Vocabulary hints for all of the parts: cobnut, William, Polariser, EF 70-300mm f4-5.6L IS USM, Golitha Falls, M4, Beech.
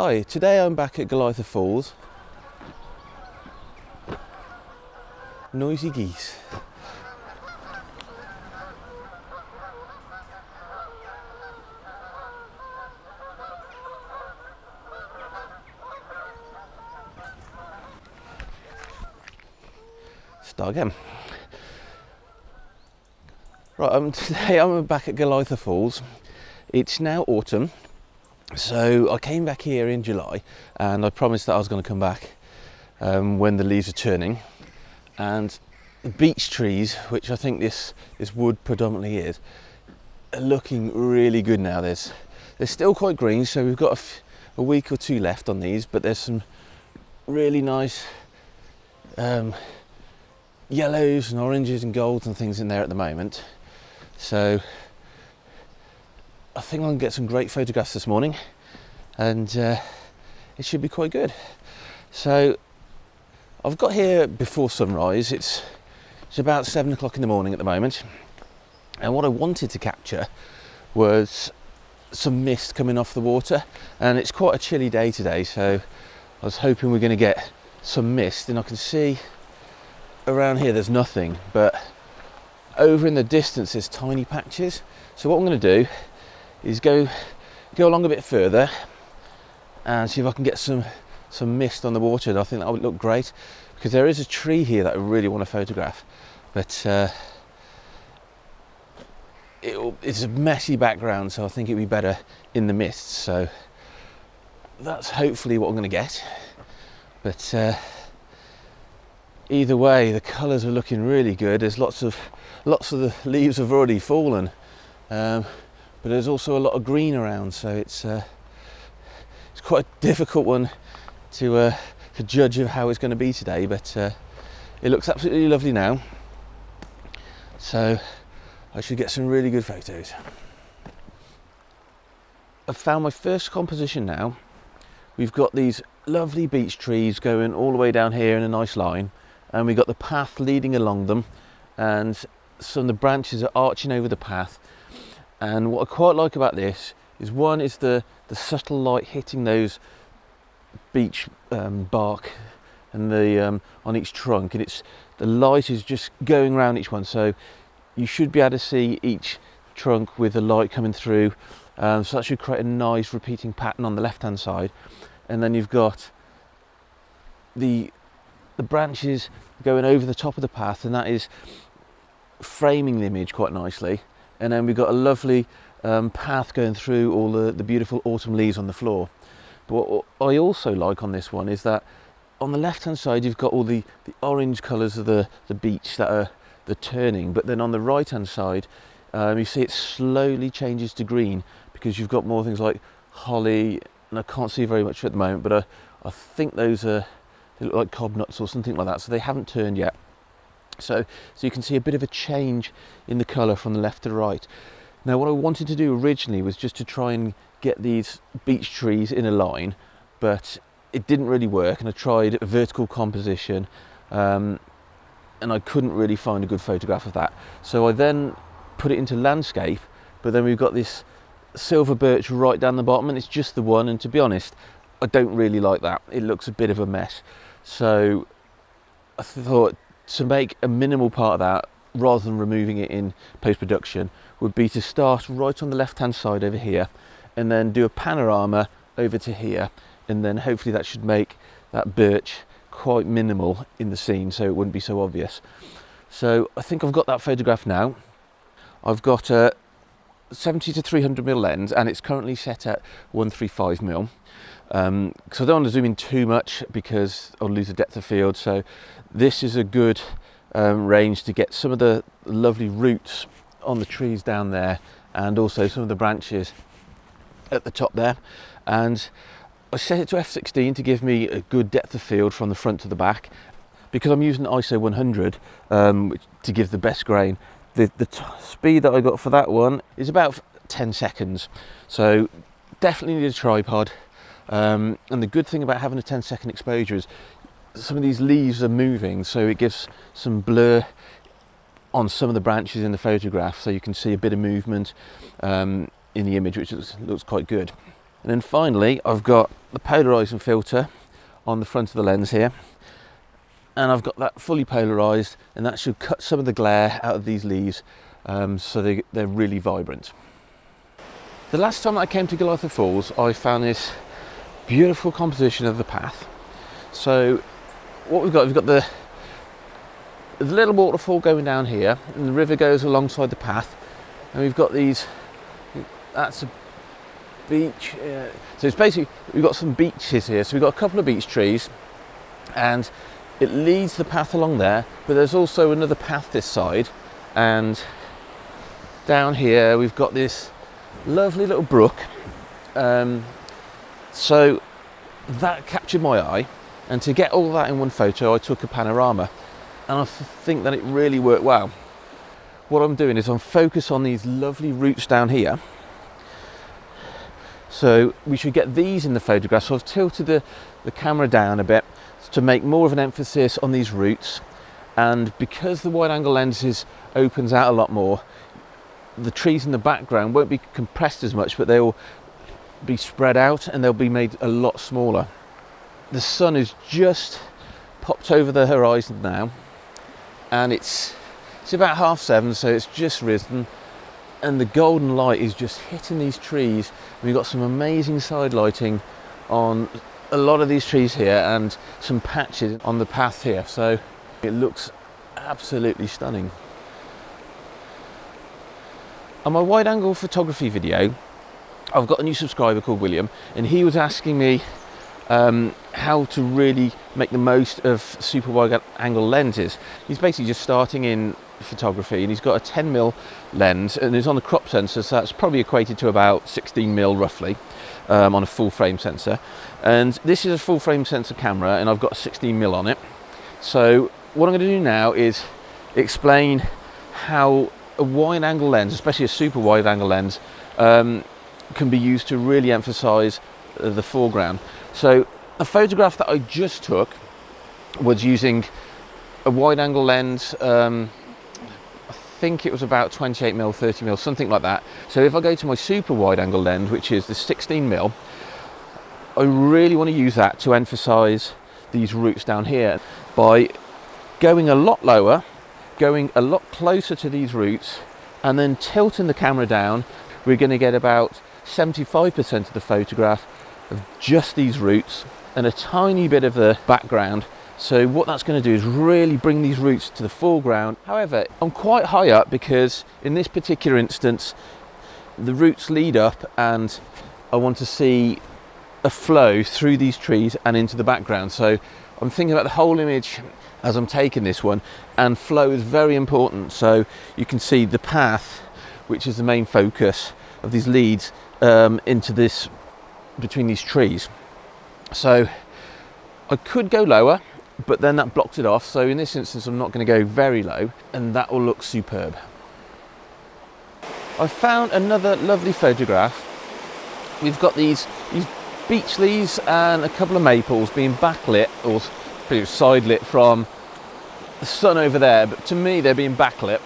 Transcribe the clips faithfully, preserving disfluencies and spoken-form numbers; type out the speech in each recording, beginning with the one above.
Hi, today I'm back at Golitha Falls. Noisy geese. Start again. Right, um, today I'm back at Golitha Falls. It's now autumn. So I came back here in July and I promised that I was going to come back um, when the leaves are turning, and the beech trees, which I think this, this wood predominantly is, are looking really good now. There's, they're still quite green, so we've got a, f a week or two left on these, but there's some really nice um, yellows and oranges and golds and things in there at the moment. So I think I can get some great photographs this morning, and uh, it should be quite good. So I've got here before sunrise. It's, it's about seven o'clock in the morning at the moment, and what I wanted to capture was some mist coming off the water, and it's quite a chilly day today, so I was hoping we're going to get some mist. And I can see around here there's nothing, but over in the distance there's tiny patches. So what I'm going to do is go go along a bit further and see if I can get some some mist on the water. I think that would look great, because there is a tree here that I really want to photograph, but uh, it'll, it's a messy background, so I think it'd be better in the mist. So that's hopefully what I'm going to get, but uh, either way the colours are looking really good. There's lots of lots of the leaves have already fallen, um, but there's also a lot of green around, so it's uh, it's quite a difficult one to, uh, to judge of how it's going to be today, but uh, it looks absolutely lovely now, so I should get some really good photos. I've found my first composition now. We've got these lovely beech trees going all the way down here in a nice line, and we've got the path leading along them, and some of the branches are arching over the path. And what I quite like about this is, one is the, the subtle light hitting those beech um, bark and the um, on each trunk, and it's the light is just going around each one, so you should be able to see each trunk with the light coming through, um, so that should create a nice repeating pattern on the left hand side. And then you've got the the branches going over the top of the path, and that is framing the image quite nicely. And then we've got a lovely um, path going through all the, the beautiful autumn leaves on the floor. But what I also like on this one is that on the left hand side you've got all the, the orange colours of the, the beech that are the turning, but then on the right hand side um, you see it slowly changes to green, because you've got more things like holly, and I can't see very much at the moment, but I, I think those are, they look like cobnuts or something like that, so they haven't turned yet. So, so you can see a bit of a change in the colour from the left to right. Now what I wanted to do originally was just to try and get these beech trees in a line, but it didn't really work, and I tried a vertical composition um, and I couldn't really find a good photograph of that. So I then put it into landscape, but then we've got this silver birch right down the bottom, and it's just the one, and to be honest I don't really like that. It looks a bit of a mess, so I thought to make a minimal part of that, rather than removing it in post-production, would be to start right on the left-hand side over here, and then do a panorama over to here, and then hopefully that should make that birch quite minimal in the scene, so it wouldn't be so obvious. So I think I've got that photograph now. I've got a seventy to three hundred millimeter lens, and it's currently set at one thirty-five millimeter. Um, so I don't want to zoom in too much because I'll lose the depth of field, so this is a good um, range to get some of the lovely roots on the trees down there, and also some of the branches at the top there. And I set it to f sixteen to give me a good depth of field from the front to the back, because I'm using I S O one hundred um, to give the best grain. The, the t speed that I got for that one is about ten seconds, so definitely need a tripod. Um, and the good thing about having a ten second exposure is some of these leaves are moving, so it gives some blur on some of the branches in the photograph, so you can see a bit of movement um, in the image, which looks, looks quite good. And then finally, I've got the polarizing filter on the front of the lens here, and I've got that fully polarized, and that should cut some of the glare out of these leaves, um, so they, they're really vibrant. The last time I came to Golitha Falls, I found this beautiful composition of the path. So what we've got, we've got the, the little waterfall going down here, and the river goes alongside the path, and we've got these, that's a beach, uh, so it's basically, we've got some beaches here, so we've got a couple of beech trees, and it leads the path along there, but there's also another path this side, and down here we've got this lovely little brook, um, so that captured my eye, and to get all that in one photo I took a panorama, and I think that it really worked well. What I'm doing is I'm focused on these lovely roots down here, so we should get these in the photograph. So I've tilted the, the camera down a bit to make more of an emphasis on these roots, and because the wide angle lenses opens out a lot more, the trees in the background won't be compressed as much, but they'll be spread out and they'll be made a lot smaller. The sun is just popped over the horizon now, and it's it's about half seven, so it's just risen, and the golden light is just hitting these trees. We've got some amazing side lighting on a lot of these trees here, and some patches on the path here, so it looks absolutely stunning. On my wide angle photography video, I've got a new subscriber called William, and he was asking me um, how to really make the most of super wide angle lenses. He's basically just starting in photography, and he's got a ten mil lens, and it's on the crop sensor, so that's probably equated to about sixteen mil roughly, um, on a full frame sensor. And this is a full frame sensor camera, and I've got sixteen mil on it. So what I'm going to do now is explain how a wide angle lens, especially a super wide angle lens, um, can be used to really emphasize the foreground. So a photograph that I just took was using a wide angle lens, um, I think it was about twenty-eight mil, thirty mil, something like that. So if I go to my super wide angle lens, which is the sixteen mil, I really want to use that to emphasize these roots down here by going a lot lower, going a lot closer to these roots, and then tilting the camera down. We're going to get about seventy-five percent of the photograph of just these roots and a tiny bit of the background. So what that's going to do is really bring these roots to the foreground. However, I'm quite high up, because in this particular instance, the roots lead up and I want to see a flow through these trees and into the background. So I'm thinking about the whole image as I'm taking this one, and flow is very important. So you can see the path, which is the main focus of these leads, um, into this, between these trees. So I could go lower, but then that blocks it off, so in this instance I'm not going to go very low, and that will look superb. I found another lovely photograph. We've got these, these beech leaves and a couple of maples being backlit, or side lit from the sun over there, but to me they're being backlit,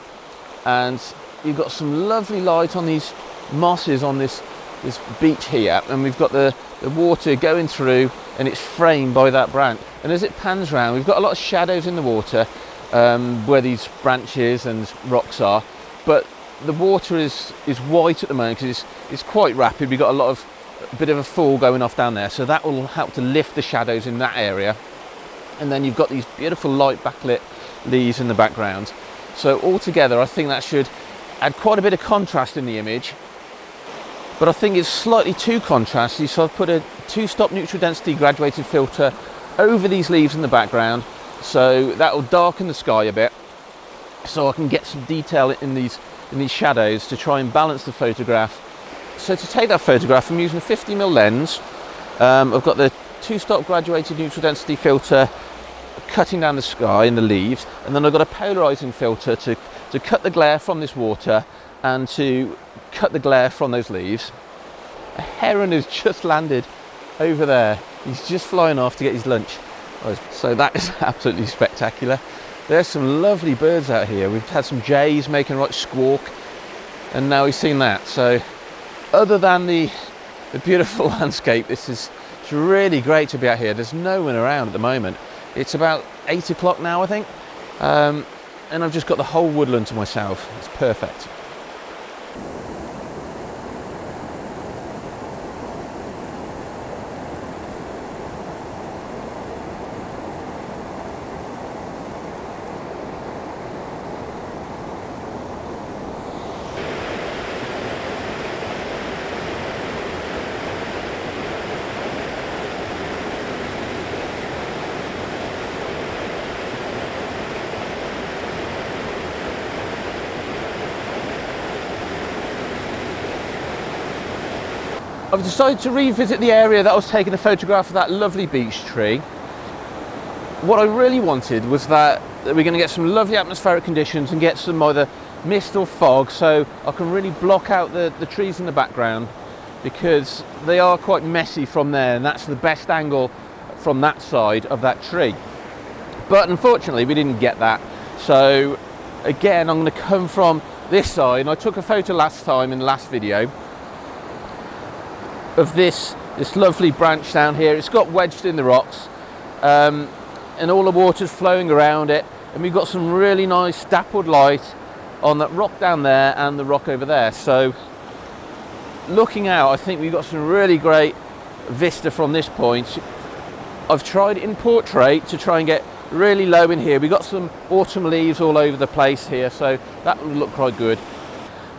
and you've got some lovely light on these mosses on this, this beach here, and we've got the, the water going through, and it's framed by that branch. And as it pans round, we've got a lot of shadows in the water, um, where these branches and rocks are, but the water is, is white at the moment because it's, it's quite rapid. We've got a lot of, a bit of a fall going off down there, so that will help to lift the shadows in that area. And then you've got these beautiful light backlit leaves in the background. So altogether, I think that should add quite a bit of contrast in the image, but I think it's slightly too contrasty, so I've put a two-stop neutral density graduated filter over these leaves in the background, so that will darken the sky a bit, so I can get some detail in these in these shadows to try and balance the photograph. So to take that photograph, I'm using a fifty mil lens. Um, I've got the two-stop graduated neutral density filter cutting down the sky and the leaves, and then I've got a polarizing filter to to cut the glare from this water and to cut the glare from those leaves. A heron has just landed over there. He's just flying off to get his lunch. So that is absolutely spectacular. There's some lovely birds out here. We've had some jays making a right squawk, and now we've seen that. So other than the the beautiful landscape. This is it's really great to be out here. There's no one around at the moment. It's about eight o'clock now, I think. Um, and I've just got the whole woodland to myself. It's perfect. I've decided to revisit the area that I was taking a photograph of that lovely beech tree. What I really wanted was that, that we're going to get some lovely atmospheric conditions and get some either mist or fog, so I can really block out the, the trees in the background, because they are quite messy from there, and that's the best angle from that side of that tree. But unfortunately we didn't get that, so again I'm going to come from this side. And I took a photo last time in the last video of this this lovely branch down here. It's got wedged in the rocks, um, and all the water's flowing around it, and we've got some really nice dappled light on that rock down there and the rock over there. So looking out, I think we've got some really great vista from this point. I've tried in portrait to try and get really low in here. We've got some autumn leaves all over the place here, so that would look quite good.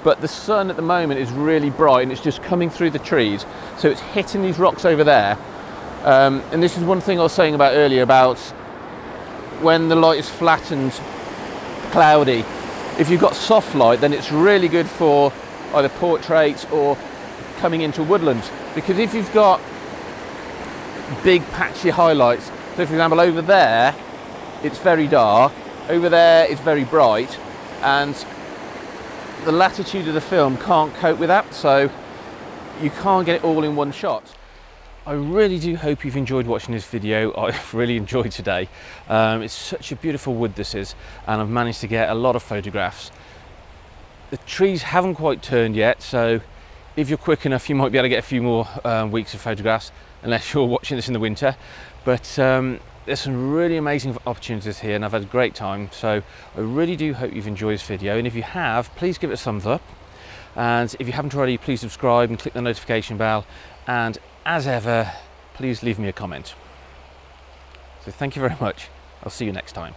But the sun at the moment is really bright, and it's just coming through the trees, so it's hitting these rocks over there. Um, and this is one thing I was saying about earlier, about when the light is flattened, cloudy, if you've got soft light, then it's really good for either portraits or coming into woodlands. Because if you've got big patchy highlights, so for example over there it's very dark, over there it's very bright, and the latitude of the film can't cope with that, so you can't get it all in one shot. I really do hope you've enjoyed watching this video. I've really enjoyed today. Um, it's such a beautiful wood this is, and I've managed to get a lot of photographs. The trees haven't quite turned yet, so if you're quick enough you might be able to get a few more um, weeks of photographs, unless you're watching this in the winter. But um, there's some really amazing opportunities here, and I've had a great time, so I really do hope you've enjoyed this video. And if you have, please give it a thumbs up, and if you haven't already, please subscribe and click the notification bell, and as ever, please leave me a comment. So thank you very much. I'll see you next time.